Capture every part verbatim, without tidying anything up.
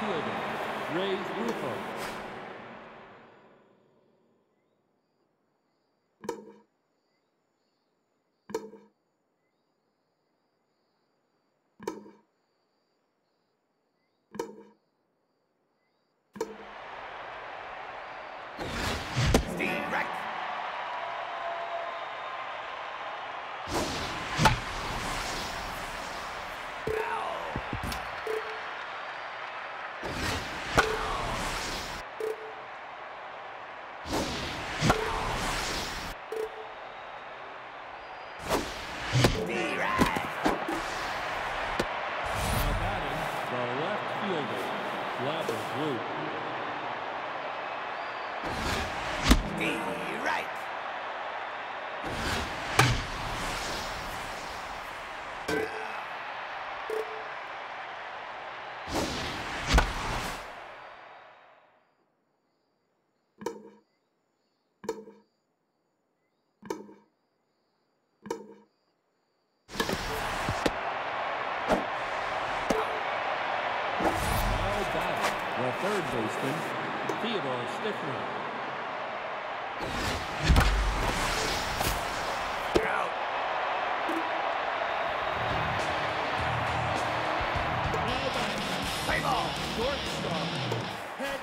fielder, Ray Rufo. Third baseman, Theodore Stickman. You're out. Play ball. Shortstop. Hit.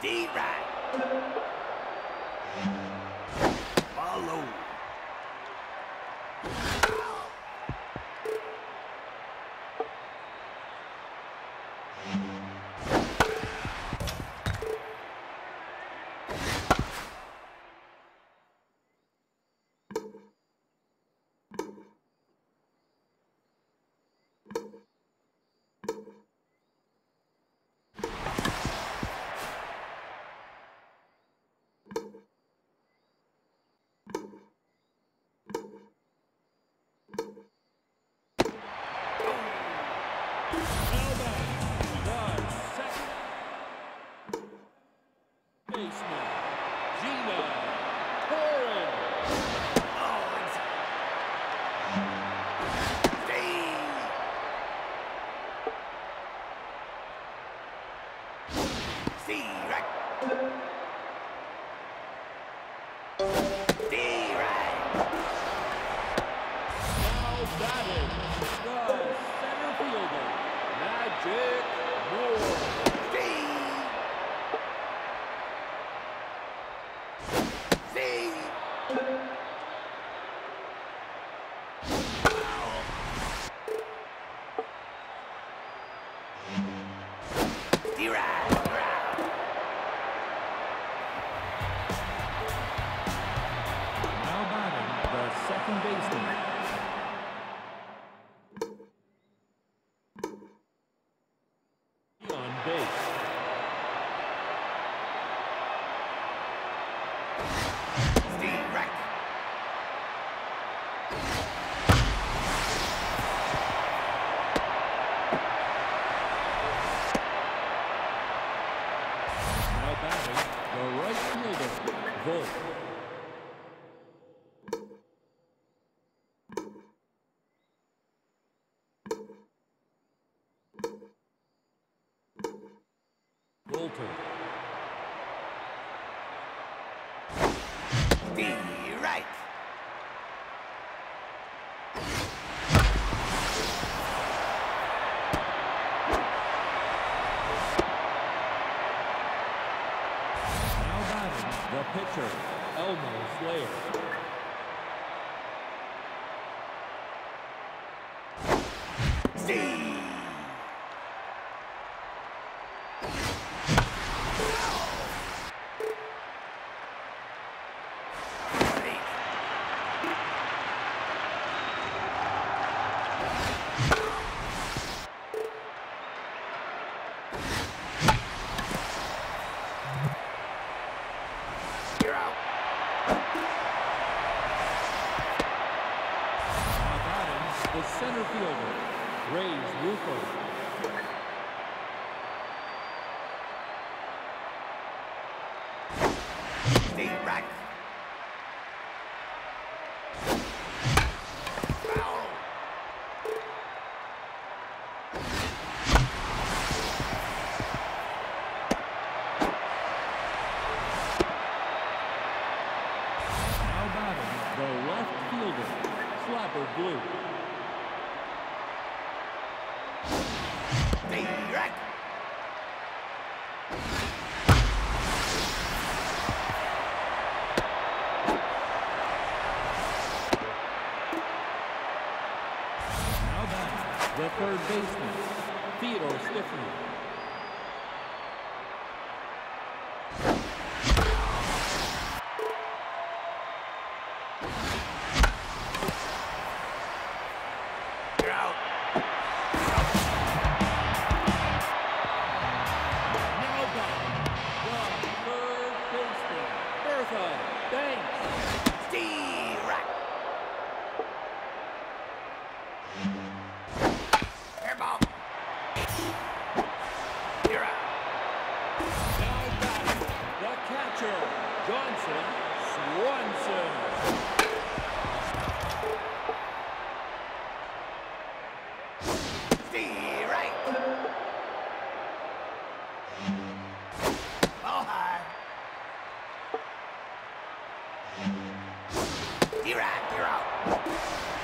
Steve Wright. Follow. second baseman. D right. Now batting the pitcher, Elmo Slayer. The third baseman, Theodore Stiffner. You're out, you're out.